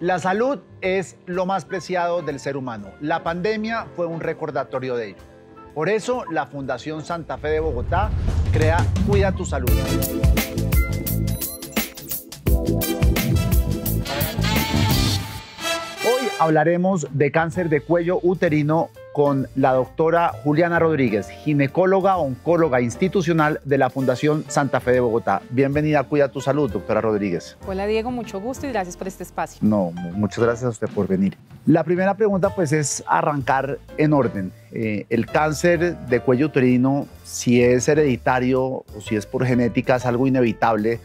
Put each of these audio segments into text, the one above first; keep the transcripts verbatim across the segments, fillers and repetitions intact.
La salud es lo más preciado del ser humano. La pandemia fue un recordatorio de ello. Por eso, la Fundación Santa Fe de Bogotá crea Cuida tu Salud. Hoy hablaremos de cáncer de cuello uterino con la doctora Juliana Rodríguez, ginecóloga, oncóloga institucional de la Fundación Santa Fe de Bogotá. Bienvenida a Cuida tu Salud, doctora Rodríguez. Hola, Diego, mucho gusto y gracias por este espacio. No, muchas gracias a usted por venir. La primera pregunta, pues, es arrancar en orden. Eh, el cáncer de cuello uterino, si es hereditario o si es por genética, es algo inevitable,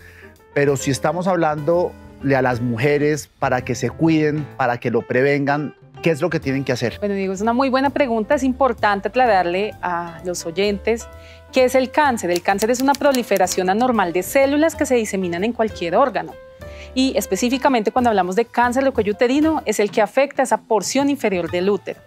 pero si estamos hablando de a las mujeres para que se cuiden, para que lo prevengan, ¿qué es lo que tienen que hacer? Bueno, Diego, es una muy buena pregunta. Es importante aclararle a los oyentes qué es el cáncer. El cáncer es una proliferación anormal de células que se diseminan en cualquier órgano. Y específicamente cuando hablamos de cáncer de cuello uterino, es el que afecta esa porción inferior del útero.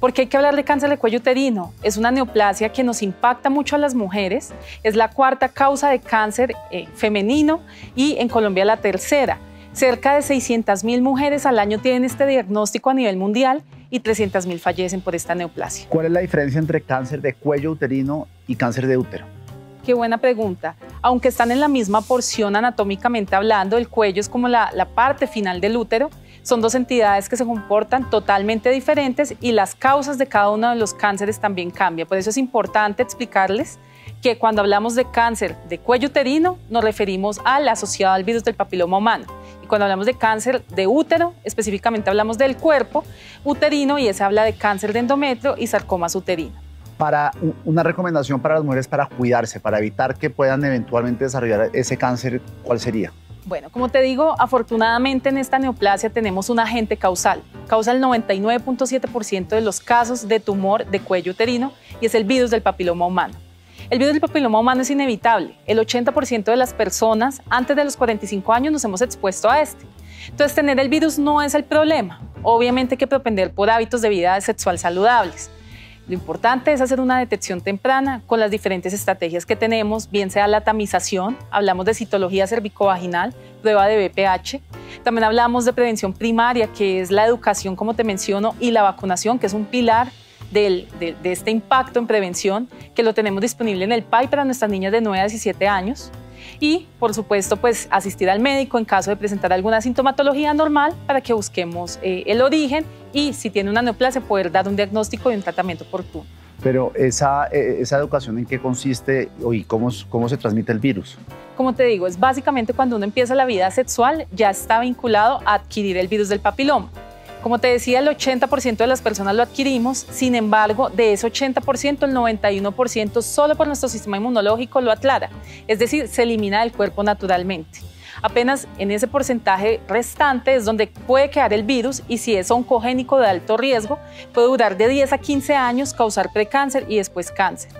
¿Por qué hay que hablar de cáncer de cuello uterino? Es una neoplasia que nos impacta mucho a las mujeres. Es la cuarta causa de cáncer eh, femenino y en Colombia la tercera. Cerca de seiscientas mil mujeres al año tienen este diagnóstico a nivel mundial y trescientas mil fallecen por esta neoplasia. ¿Cuál es la diferencia entre cáncer de cuello uterino y cáncer de útero? Qué buena pregunta. Aunque están en la misma porción anatómicamente hablando, el cuello es como la, la parte final del útero. Son dos entidades que se comportan totalmente diferentes y las causas de cada uno de los cánceres también cambian. Por eso es importante explicarles que cuando hablamos de cáncer de cuello uterino nos referimos al asociado al virus del papiloma humano. Cuando hablamos de cáncer de útero, específicamente hablamos del cuerpo uterino y ese habla de cáncer de endometrio y sarcomas uterino. Para una recomendación para las mujeres para cuidarse, para evitar que puedan eventualmente desarrollar ese cáncer, ¿cuál sería? Bueno, como te digo, afortunadamente en esta neoplasia tenemos un agente causal. Causa el noventa y nueve punto siete por ciento de los casos de tumor de cuello uterino y es el virus del papiloma humano. El virus del papiloma humano es inevitable. El ochenta por ciento de las personas antes de los cuarenta y cinco años nos hemos expuesto a este. Entonces, tener el virus no es el problema. Obviamente hay que propender por hábitos de vida sexual saludables. Lo importante es hacer una detección temprana con las diferentes estrategias que tenemos, bien sea la tamización, hablamos de citología cervicovaginal, prueba de V P H. También hablamos de prevención primaria, que es la educación, como te menciono, y la vacunación, que es un pilar Del, de, de este impacto en prevención, que lo tenemos disponible en el P A I para nuestras niñas de nueve a diecisiete años. Y, por supuesto, pues asistir al médico en caso de presentar alguna sintomatología normal para que busquemos eh, el origen y, si tiene una neoplasia, poder dar un diagnóstico y un tratamiento oportuno. Pero esa, esa educación, ¿en qué consiste y cómo, cómo se transmite el virus? Como te digo, es básicamente cuando uno empieza la vida sexual ya está vinculado a adquirir el virus del papiloma. Como te decía, el ochenta por ciento de las personas lo adquirimos, sin embargo, de ese ochenta por ciento, el noventa y uno por ciento solo por nuestro sistema inmunológico lo aclara, es decir, se elimina del cuerpo naturalmente. Apenas en ese porcentaje restante es donde puede quedar el virus y si es oncogénico de alto riesgo, puede durar de diez a quince años, causar precáncer y después cáncer.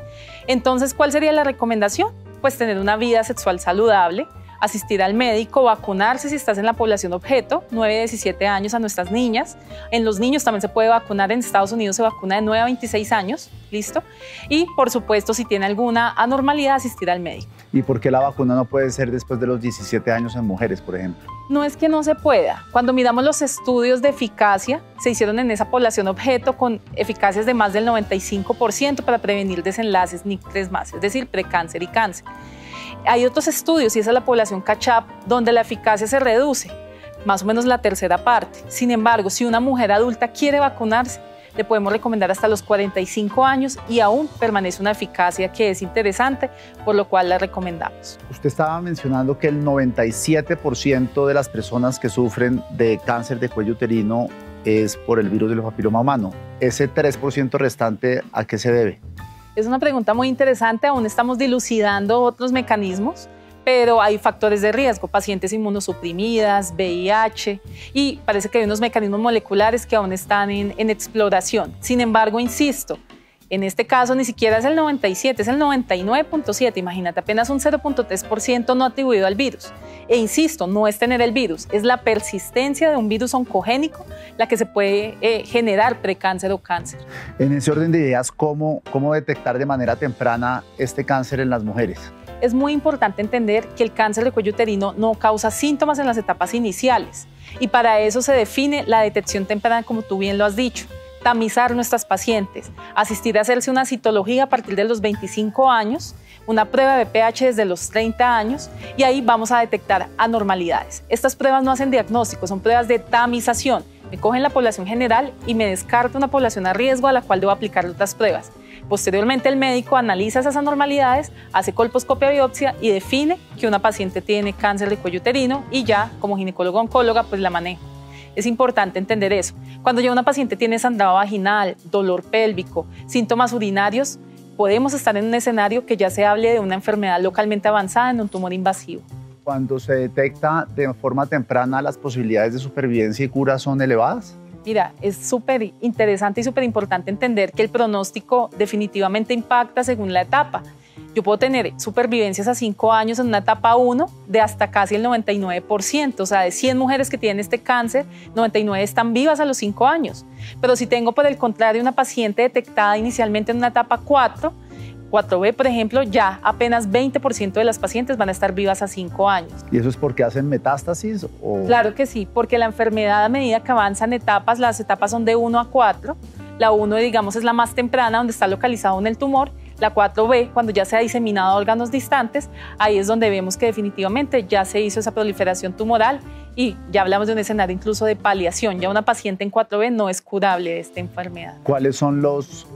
Entonces, ¿cuál sería la recomendación? Pues tener una vida sexual saludable, asistir al médico, vacunarse si estás en la población objeto, nueve a diecisiete años a nuestras niñas. En los niños también se puede vacunar, en Estados Unidos se vacuna de nueve a veintiséis años, ¿listo? Y, por supuesto, si tiene alguna anormalidad, asistir al médico. ¿Y por qué la vacuna no puede ser después de los diecisiete años en mujeres, por ejemplo? No es que no se pueda. Cuando miramos los estudios de eficacia, se hicieron en esa población objeto con eficacias de más del noventa y cinco por ciento para prevenir desenlaces N I C tres más, es decir, precáncer y cáncer. Hay otros estudios, y esa es la población catch-up, donde la eficacia se reduce, más o menos la tercera parte. Sin embargo, si una mujer adulta quiere vacunarse, le podemos recomendar hasta los cuarenta y cinco años y aún permanece una eficacia que es interesante, por lo cual la recomendamos. Usted estaba mencionando que el noventa y siete por ciento de las personas que sufren de cáncer de cuello uterino es por el virus del papiloma humano. Ese tres por ciento restante, ¿a qué se debe? Es una pregunta muy interesante, aún estamos dilucidando otros mecanismos, pero hay factores de riesgo, pacientes inmunosuprimidas, V I H, y parece que hay unos mecanismos moleculares que aún están en, en exploración. Sin embargo, insisto, en este caso ni siquiera es el noventa y siete, es el noventa y nueve punto siete, imagínate, apenas un cero punto tres por ciento no atribuido al virus. E insisto, no es tener el virus, es la persistencia de un virus oncogénico la que se puede eh, generar precáncer o cáncer. En ese orden de ideas, ¿cómo, cómo detectar de manera temprana este cáncer en las mujeres? Es muy importante entender que el cáncer de cuello uterino no causa síntomas en las etapas iniciales y para eso se define la detección temprana, como tú bien lo has dicho. Tamizar nuestras pacientes, asistir a hacerse una citología a partir de los veinticinco años, una prueba de V P H desde los treinta años y ahí vamos a detectar anormalidades. Estas pruebas no hacen diagnóstico, son pruebas de tamización. Me cogen la población general y me descarto una población a riesgo a la cual debo aplicar otras pruebas. Posteriormente el médico analiza esas anormalidades, hace colposcopia, biopsia y define que una paciente tiene cáncer de cuello uterino y ya como ginecólogo-oncóloga pues la manejo. Es importante entender eso. Cuando ya una paciente tiene sangrado vaginal, dolor pélvico, síntomas urinarios, podemos estar en un escenario que ya se hable de una enfermedad localmente avanzada en un tumor invasivo. Cuando se detecta de forma temprana, ¿las posibilidades de supervivencia y cura son elevadas? Mira, es súper interesante y súper importante entender que el pronóstico definitivamente impacta según la etapa. Yo puedo tener supervivencias a cinco años en una etapa uno de hasta casi el noventa y nueve por ciento. O sea, de cien mujeres que tienen este cáncer, noventa y nueve están vivas a los cinco años. Pero si tengo, por el contrario, una paciente detectada inicialmente en una etapa cuatro, cuatro B, por ejemplo, ya apenas veinte por ciento de las pacientes van a estar vivas a cinco años. ¿Y eso es porque hacen metástasis? O... Claro que sí, porque la enfermedad, a medida que avanzan etapas, las etapas son de uno a cuatro. La uno, digamos, es la más temprana, donde está localizado en el tumor. La cuatro B, cuando ya se ha diseminado a órganos distantes, ahí es donde vemos que definitivamente ya se hizo esa proliferación tumoral y ya hablamos de un escenario incluso de paliación. Ya una paciente en cuatro B no es curable de esta enfermedad. ¿Cuáles son los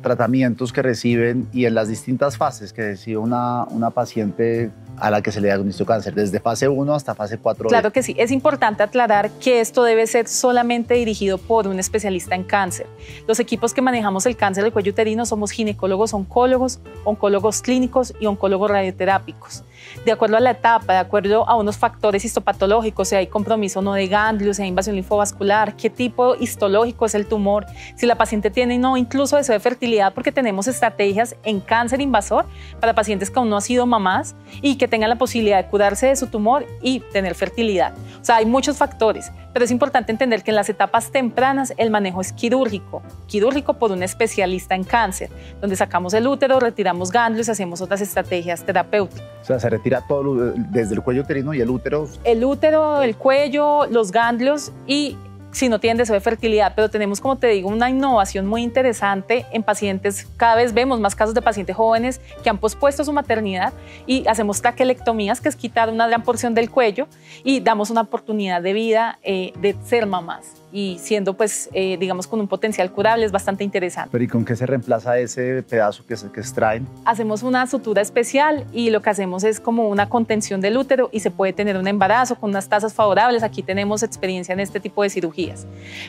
tratamientos que reciben y en las distintas fases que recibe una, una paciente a la que se le diagnosticó cáncer, desde fase uno hasta fase cuatro? Claro que sí, es importante aclarar que esto debe ser solamente dirigido por un especialista en cáncer. Los equipos que manejamos el cáncer del cuello uterino somos ginecólogos oncólogos, oncólogos clínicos y oncólogos radioterápicos. De acuerdo a la etapa, de acuerdo a unos factores histopatológicos, si hay compromiso o no de ganglios, si hay invasión linfovascular, qué tipo histológico es el tumor, si la paciente tiene no incluso deseo de fertilidad, porque tenemos estrategias en cáncer invasor para pacientes que aún no han sido mamás y que que tengan la posibilidad de curarse de su tumor y tener fertilidad. O sea, hay muchos factores, pero es importante entender que en las etapas tempranas el manejo es quirúrgico, quirúrgico por un especialista en cáncer, donde sacamos el útero, retiramos ganglios y hacemos otras estrategias terapéuticas. O sea, se retira todo desde el cuello uterino y el útero. El útero, el cuello, los ganglios y si no tienen deseo de fertilidad, pero tenemos, como te digo, una innovación muy interesante en pacientes. Cada vez vemos más casos de pacientes jóvenes que han pospuesto su maternidad y hacemos traquelectomías, que es quitar una gran porción del cuello y damos una oportunidad de vida eh, de ser mamás y siendo, pues, eh, digamos, con un potencial curable. Es bastante interesante. ¿Pero y con qué se reemplaza ese pedazo que, se, que extraen? Hacemos una sutura especial y lo que hacemos es como una contención del útero y se puede tener un embarazo con unas tasas favorables. Aquí tenemos experiencia en este tipo de cirugía.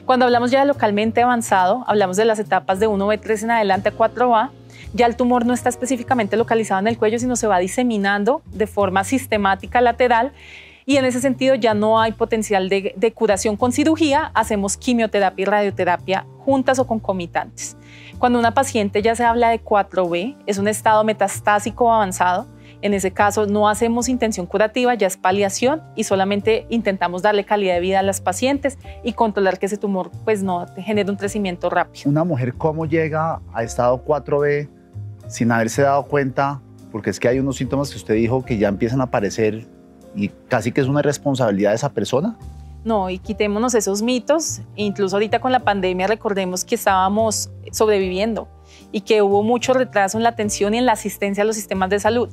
Cuando hablamos ya de localmente avanzado, hablamos de las etapas de uno B tres en adelante a cuatro A, ya el tumor no está específicamente localizado en el cuello, sino se va diseminando de forma sistemática lateral y en ese sentido ya no hay potencial de, de curación con cirugía, hacemos quimioterapia y radioterapia juntas o concomitantes. Cuando una paciente ya se habla de cuatro B, es un estado metastásico avanzado. En ese caso no hacemos intención curativa, ya es paliación y solamente intentamos darle calidad de vida a las pacientes y controlar que ese tumor pues no genere un crecimiento rápido. Una mujer, ¿cómo llega a estado cuatro B sin haberse dado cuenta? Porque es que hay unos síntomas que usted dijo que ya empiezan a aparecer y casi que es una responsabilidad de esa persona. No, y quitémonos esos mitos. Incluso ahorita con la pandemia recordemos que estábamos sobreviviendo y que hubo mucho retraso en la atención y en la asistencia a los sistemas de salud.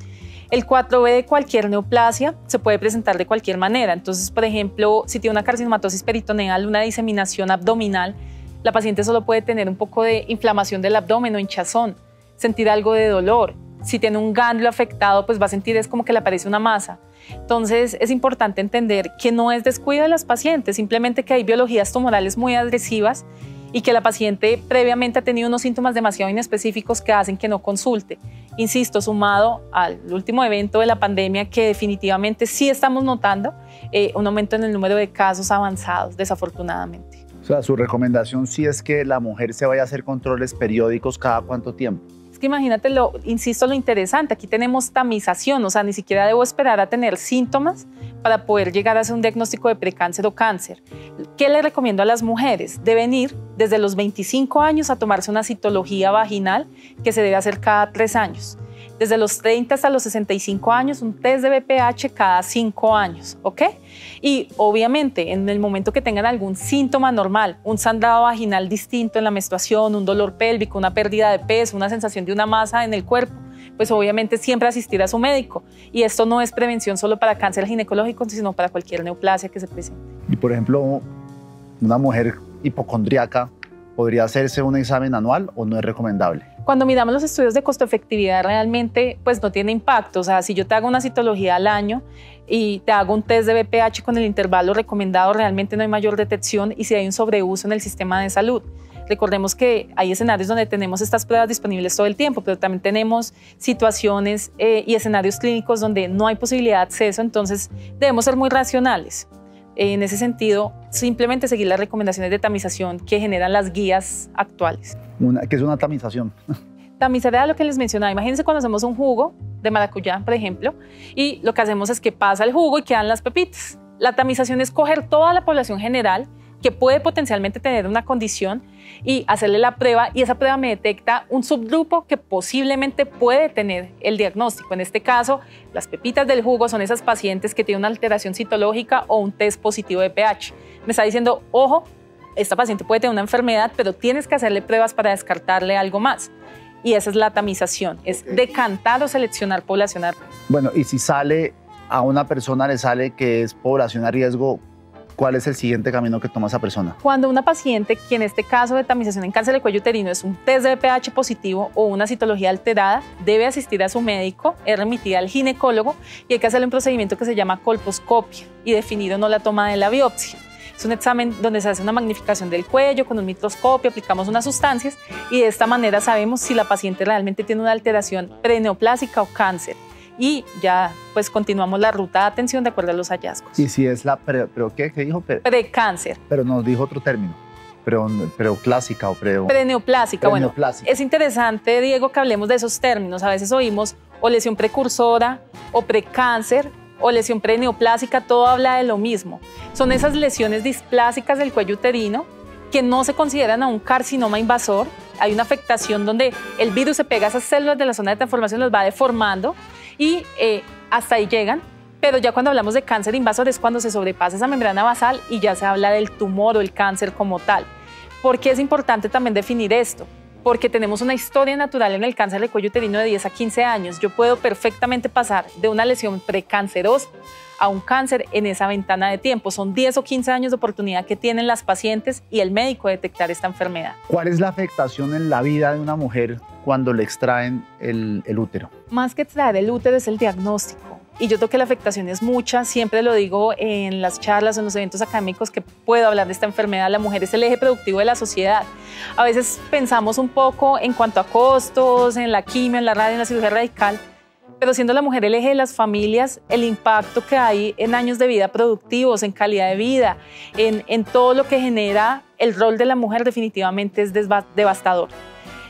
El cuatro B de cualquier neoplasia se puede presentar de cualquier manera. Entonces, por ejemplo, si tiene una carcinomatosis peritoneal, una diseminación abdominal, la paciente solo puede tener un poco de inflamación del abdomen o hinchazón, sentir algo de dolor. Si tiene un ganglio afectado, pues va a sentir es como que le aparece una masa. Entonces, es importante entender que no es descuido de las pacientes, simplemente que hay biologías tumorales muy agresivas y que la paciente previamente ha tenido unos síntomas demasiado inespecíficos que hacen que no consulte. Insisto, sumado al último evento de la pandemia, que definitivamente sí estamos notando eh, un aumento en el número de casos avanzados, desafortunadamente. O sea, su recomendación sí es que la mujer se vaya a hacer controles periódicos cada cuánto tiempo. Imagínate, lo, insisto, lo interesante, aquí tenemos tamización, o sea, ni siquiera debo esperar a tener síntomas para poder llegar a hacer un diagnóstico de precáncer o cáncer. ¿Qué le recomiendo a las mujeres? Deben ir desde los veinticinco años a tomarse una citología vaginal que se debe hacer cada tres años. desde los treinta hasta los sesenta y cinco años, un test de V P H cada cinco años, ¿ok? Y obviamente en el momento que tengan algún síntoma normal, un sangrado vaginal distinto en la menstruación, un dolor pélvico, una pérdida de peso, una sensación de una masa en el cuerpo, pues obviamente siempre asistir a su médico. Y esto no es prevención solo para cáncer ginecológico, sino para cualquier neoplasia que se presente. Y por ejemplo, una mujer hipocondriaca, ¿podría hacerse un examen anual o no es recomendable? Cuando miramos los estudios de costo-efectividad realmente pues no tiene impacto. O sea, si yo te hago una citología al año y te hago un test de V P H con el intervalo recomendado, realmente no hay mayor detección y si hay un sobreuso en el sistema de salud. Recordemos que hay escenarios donde tenemos estas pruebas disponibles todo el tiempo, pero también tenemos situaciones eh, y escenarios clínicos donde no hay posibilidad de acceso, entonces debemos ser muy racionales. En ese sentido, simplemente seguir las recomendaciones de tamización que generan las guías actuales. Una, ¿Qué es una tamización? Tamizar era lo que les mencionaba. Imagínense cuando hacemos un jugo de maracuyá, por ejemplo, y lo que hacemos es que pasa el jugo y quedan las pepitas. La tamización es coger toda la población general que puede potencialmente tener una condición y hacerle la prueba, y esa prueba me detecta un subgrupo que posiblemente puede tener el diagnóstico. En este caso, las pepitas del jugo son esas pacientes que tienen una alteración citológica o un test positivo de P H. Me está diciendo, ojo, esta paciente puede tener una enfermedad, pero tienes que hacerle pruebas para descartarle algo más. Y esa es la tamización, es decantar o seleccionar población a riesgo. Bueno, y si sale a una persona, le sale que es población a riesgo, ¿cuál es el siguiente camino que toma esa persona? Cuando una paciente, que en este caso de tamización en cáncer de cuello uterino es un test de V P H positivo o una citología alterada, debe asistir a su médico, es remitida al ginecólogo y hay que hacerle un procedimiento que se llama colposcopia y definir o no la toma de la biopsia. Es un examen donde se hace una magnificación del cuello con un microscopio, aplicamos unas sustancias y de esta manera sabemos si la paciente realmente tiene una alteración preneoplásica o cáncer. Y ya pues continuamos la ruta de atención de acuerdo a los hallazgos. ¿Y si es la pre, pero qué, qué dijo? Pre, Precáncer. Pero nos dijo otro término, preoclásica o pre... Preneoplásica, bueno, es interesante, Diego, que hablemos de esos términos. A veces oímos o lesión precursora o precáncer o lesión preneoplásica, todo habla de lo mismo. Son esas lesiones displásicas del cuello uterino que no se consideran a un carcinoma invasor. Hay una afectación donde el virus se pega a esas células de la zona de transformación, las va deformando y eh, hasta ahí llegan. Pero ya cuando hablamos de cáncer invasor es cuando se sobrepasa esa membrana basal y ya se habla del tumor o el cáncer como tal. ¿Por qué es importante también definir esto? Porque tenemos una historia natural en el cáncer de cuello uterino de diez a quince años. Yo puedo perfectamente pasar de una lesión precancerosa a un cáncer en esa ventana de tiempo. Son diez o quince años de oportunidad que tienen las pacientes y el médico de detectar esta enfermedad. ¿Cuál es la afectación en la vida de una mujer cuando le extraen el, el útero? Más que extraer el útero es el diagnóstico. Y yo creo que la afectación es mucha, siempre lo digo en las charlas, en los eventos académicos que puedo hablar de esta enfermedad. La mujer es el eje productivo de la sociedad. A veces pensamos un poco en cuanto a costos, en la quimio, en la radio, en la cirugía radical, pero siendo la mujer el eje de las familias, el impacto que hay en años de vida productivos, en calidad de vida, en, en todo lo que genera el rol de la mujer definitivamente es devastador.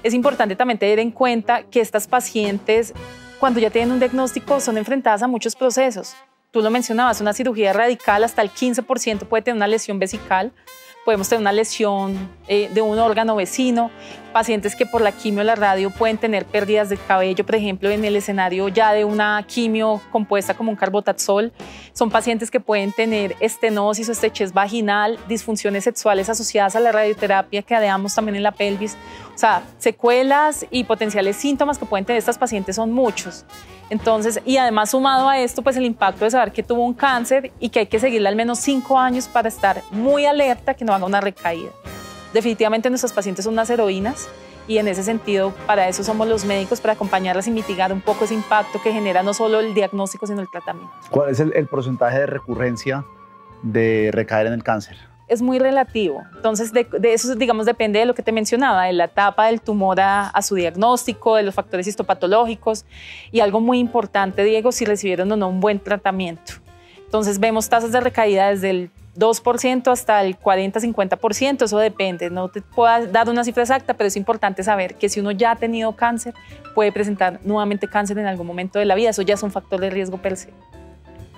Es importante también tener en cuenta que estas pacientes, cuando ya tienen un diagnóstico, son enfrentadas a muchos procesos. Tú lo mencionabas, una cirugía radical hasta el quince por ciento puede tener una lesión vesical, podemos tener una lesión eh, de un órgano vecino, pacientes que por la quimio o la radio pueden tener pérdidas de cabello, por ejemplo, en el escenario ya de una quimio compuesta como un carbotazol. Son pacientes que pueden tener estenosis o estrechez vaginal, disfunciones sexuales asociadas a la radioterapia que damos también en la pelvis. O sea, secuelas y potenciales síntomas que pueden tener estas pacientes son muchos. Entonces, y además sumado a esto, pues el impacto de saber que tuvo un cáncer y que hay que seguirle al menos cinco años para estar muy alerta que no haga una recaída. Definitivamente nuestras pacientes son unas heroínas y en ese sentido para eso somos los médicos, para acompañarlas y mitigar un poco ese impacto que genera no solo el diagnóstico sino el tratamiento. ¿Cuál es el, el porcentaje de recurrencia de recaer en el cáncer? Es muy relativo, entonces de, de eso digamos depende de lo que te mencionaba, de la etapa del tumor a, a su diagnóstico, de los factores histopatológicos y algo muy importante, Diego, si recibieron o no un buen tratamiento. Entonces vemos tasas de recaída desde el dos por ciento hasta el cuarenta a cincuenta por ciento, eso depende, no te puedo dar una cifra exacta, pero es importante saber que si uno ya ha tenido cáncer, puede presentar nuevamente cáncer en algún momento de la vida, eso ya es un factor de riesgo per se.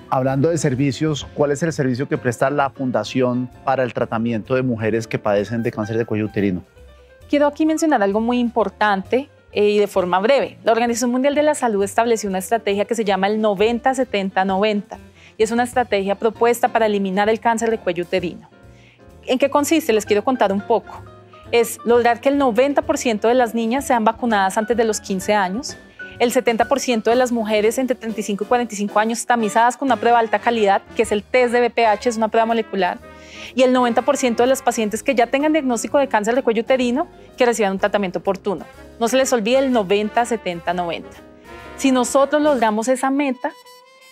Hablando de servicios, ¿cuál es el servicio que presta la Fundación para el tratamiento de mujeres que padecen de cáncer de cuello uterino? Quiero aquí mencionar algo muy importante, y de forma breve. La Organización Mundial de la Salud estableció una estrategia que se llama el noventa setenta noventa y es una estrategia propuesta para eliminar el cáncer de cuello uterino. ¿En qué consiste? Les quiero contar un poco. Es lograr que el noventa por ciento de las niñas sean vacunadas antes de los quince años, el setenta por ciento de las mujeres entre treinta y cinco y cuarenta y cinco años tamizadas con una prueba de alta calidad, que es el test de V P H, es una prueba molecular, y el noventa por ciento de las pacientes que ya tengan diagnóstico de cáncer de cuello uterino que reciban un tratamiento oportuno. No se les olvide el noventa setenta noventa. Si nosotros logramos esa meta,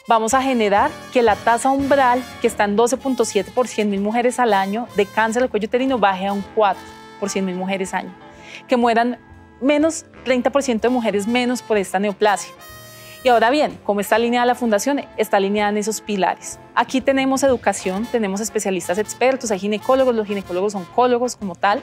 vamos a generar que la tasa umbral, que está en doce punto siete por cien mil mujeres al año de cáncer de cuello uterino, baje a un cuatro por cien mil mujeres al año, que mueran menos treinta por ciento de mujeres menos por esta neoplasia. Y ahora bien, como está alineada la fundación, está alineada en esos pilares. Aquí tenemos educación, tenemos especialistas expertos, hay ginecólogos, los ginecólogos oncólogos como tal.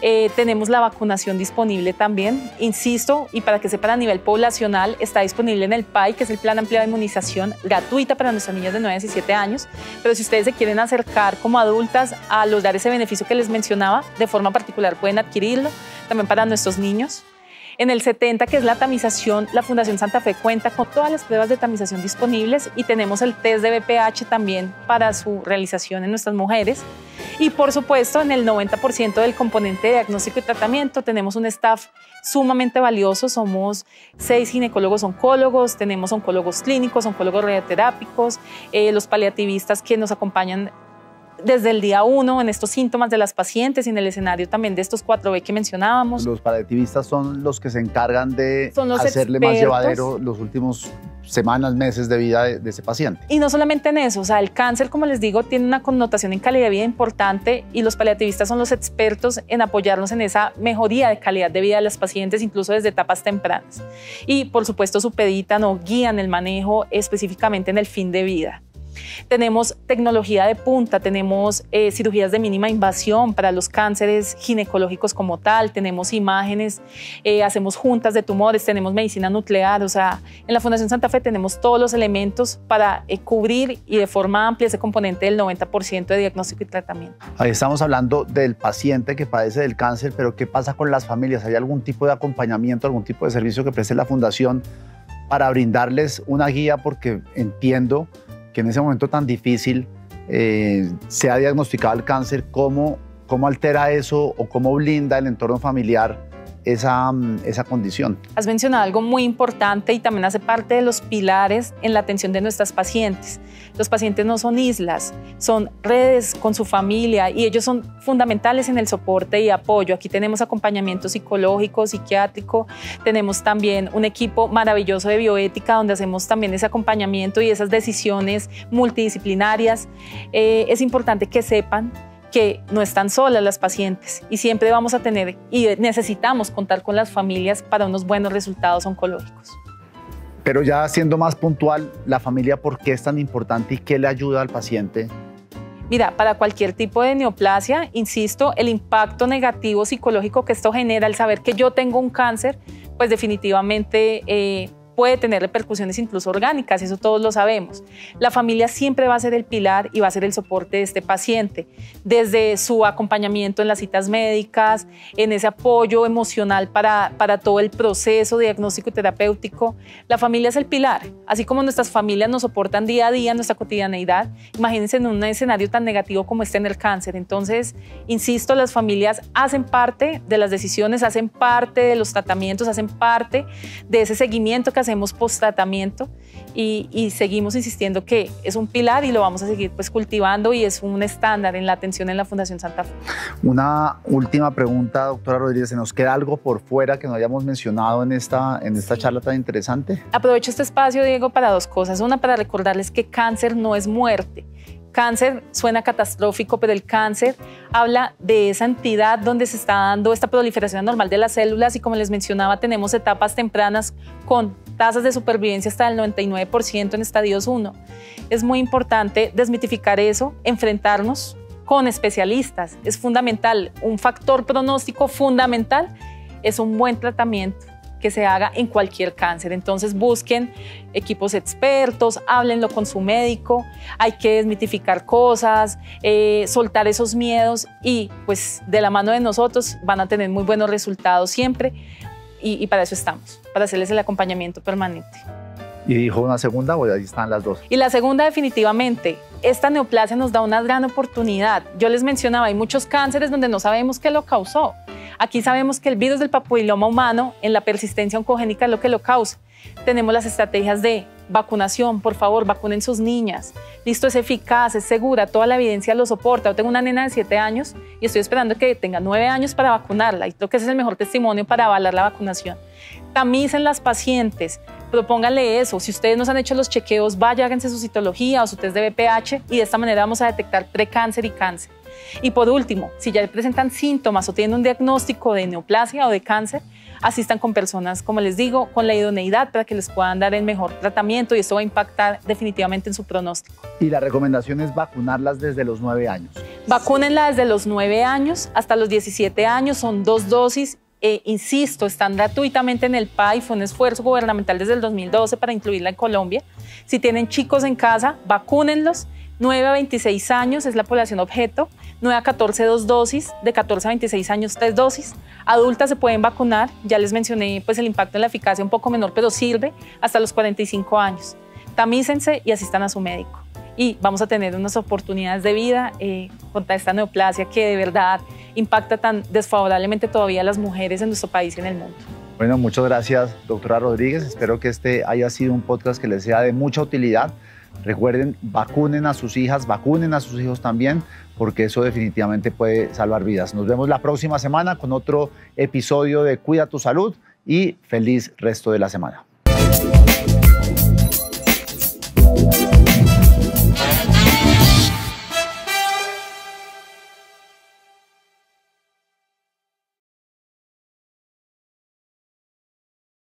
Eh, tenemos la vacunación disponible también, insisto, y para que sepan a nivel poblacional, está disponible en el P A I, que es el Plan Ampliado de Inmunización, gratuita para nuestras niñas de nueve a diecisiete años. Pero si ustedes se quieren acercar como adultas a lograr ese beneficio que les mencionaba, de forma particular pueden adquirirlo, también para nuestros niños. En el setenta, que es la tamización, la Fundación Santa Fe cuenta con todas las pruebas de tamización disponibles y tenemos el test de V P H también para su realización en nuestras mujeres. Y por supuesto, en el noventa por ciento del componente de diagnóstico y tratamiento tenemos un staff sumamente valioso. Somos seis ginecólogos oncólogos, tenemos oncólogos clínicos, oncólogos radioterápicos, eh, los paliativistas que nos acompañan desde el día uno en estos síntomas de las pacientes y en el escenario también de estos cuatro B que mencionábamos. Los paliativistas son los que se encargan de hacerle expertos. Más llevadero los últimos semanas, meses de vida de, de ese paciente. Y no solamente en eso, o sea, el cáncer, como les digo, tiene una connotación en calidad de vida importante y los paliativistas son los expertos en apoyarnos en esa mejoría de calidad de vida de las pacientes, incluso desde etapas tempranas. Y por supuesto supeditan o guían el manejo específicamente en el fin de vida. Tenemos tecnología de punta, tenemos eh, cirugías de mínima invasión para los cánceres ginecológicos como tal, tenemos imágenes, eh, hacemos juntas de tumores, tenemos medicina nuclear, o sea, en la Fundación Santa Fe tenemos todos los elementos para eh, cubrir y de forma amplia ese componente del noventa por ciento de diagnóstico y tratamiento. Ahí estamos hablando del paciente que padece del cáncer, pero ¿qué pasa con las familias? ¿Hay algún tipo de acompañamiento, algún tipo de servicio que preste la Fundación para brindarles una guía? Porque entiendo que en ese momento tan difícil eh, se ha diagnosticado el cáncer, ¿cómo, cómo altera eso o cómo blinda el entorno familiar esa, esa condición? Has mencionado algo muy importante y también hace parte de los pilares en la atención de nuestras pacientes. Los pacientes no son islas, son redes con su familia y ellos son fundamentales en el soporte y apoyo. Aquí tenemos acompañamiento psicológico, psiquiátrico, tenemos también un equipo maravilloso de bioética donde hacemos también ese acompañamiento y esas decisiones multidisciplinarias. Eh, es importante que sepan que no están solas las pacientes y siempre vamos a tener y necesitamos contar con las familias para unos buenos resultados oncológicos. Pero ya siendo más puntual, ¿la familia por qué es tan importante y qué le ayuda al paciente? Mira, para cualquier tipo de neoplasia, insisto, el impacto negativo psicológico que esto genera, el saber que yo tengo un cáncer, pues definitivamente eh, puede tener repercusiones incluso orgánicas, eso todos lo sabemos. La familia siempre va a ser el pilar y va a ser el soporte de este paciente, desde su acompañamiento en las citas médicas, en ese apoyo emocional para, para todo el proceso diagnóstico y terapéutico. La familia es el pilar, así como nuestras familias nos soportan día a día en nuestra cotidianeidad. Imagínense en un escenario tan negativo como este en el cáncer. Entonces, insisto, las familias hacen parte de las decisiones, hacen parte de los tratamientos, hacen parte de ese seguimiento que hacemos post-tratamiento y, y seguimos insistiendo que es un pilar y lo vamos a seguir pues cultivando y es un estándar en la atención en la Fundación Santa Fe. Una última pregunta, doctora Rodríguez, ¿se nos queda algo por fuera que no hayamos mencionado en esta, en esta sí. charla tan interesante? Aprovecho este espacio, Diego, para dos cosas. Una, para recordarles que cáncer no es muerte. Cáncer suena catastrófico, pero el cáncer habla de esa entidad donde se está dando esta proliferación anormal de las células y como les mencionaba, tenemos etapas tempranas con tasas de supervivencia hasta el noventa y nueve por ciento en estadios uno. Es muy importante desmitificar eso, enfrentarnos con especialistas. Es fundamental, un factor pronóstico fundamental es un buen tratamiento que se haga en cualquier cáncer. Entonces busquen equipos expertos, háblenlo con su médico, hay que desmitificar cosas, eh, soltar esos miedos y pues de la mano de nosotros van a tener muy buenos resultados siempre. y, y para eso estamos, para hacerles el acompañamiento permanente. Y dijo una segunda, o ahí están las dos. Y la segunda, definitivamente, esta neoplasia nos da una gran oportunidad. Yo les mencionaba, hay muchos cánceres donde no sabemos qué lo causó. Aquí sabemos que el virus del papiloma humano en la persistencia oncogénica es lo que lo causa. Tenemos las estrategias de vacunación, por favor, vacunen sus niñas. Listo, es eficaz, es segura, toda la evidencia lo soporta. Yo tengo una nena de siete años y estoy esperando que tenga nueve años para vacunarla. Y creo que ese es el mejor testimonio para avalar la vacunación. Tamicen las pacientes, propónganle eso. Si ustedes nos han hecho los chequeos, vaya, háganse su citología o su test de V P H y de esta manera vamos a detectar precáncer y cáncer. Y por último, si ya presentan síntomas o tienen un diagnóstico de neoplasia o de cáncer, asistan con personas, como les digo, con la idoneidad para que les puedan dar el mejor tratamiento y esto va a impactar definitivamente en su pronóstico. Y la recomendación es vacunarlas desde los nueve años. Vacúnenla desde los nueve años hasta los diecisiete años, son dos dosis. Eh, insisto, están gratuitamente en el P A I, fue un esfuerzo gubernamental desde el dos mil doce para incluirla en Colombia. Si tienen chicos en casa, vacúnenlos. nueve a veintiséis años es la población objeto, nueve a catorce dos dosis, de catorce a veintiséis años tres dosis. Adultas se pueden vacunar, ya les mencioné pues el impacto en la eficacia un poco menor, pero sirve hasta los cuarenta y cinco años. Tamícense y asistan a su médico. Y vamos a tener unas oportunidades de vida eh, contra esta neoplasia que de verdad impacta tan desfavorablemente todavía a las mujeres en nuestro país y en el mundo. Bueno, muchas gracias, doctora Rodríguez. Espero que este haya sido un podcast que les sea de mucha utilidad. Recuerden, vacunen a sus hijas, vacunen a sus hijos también, porque eso definitivamente puede salvar vidas. Nos vemos la próxima semana con otro episodio de Cuida tu Salud y feliz resto de la semana.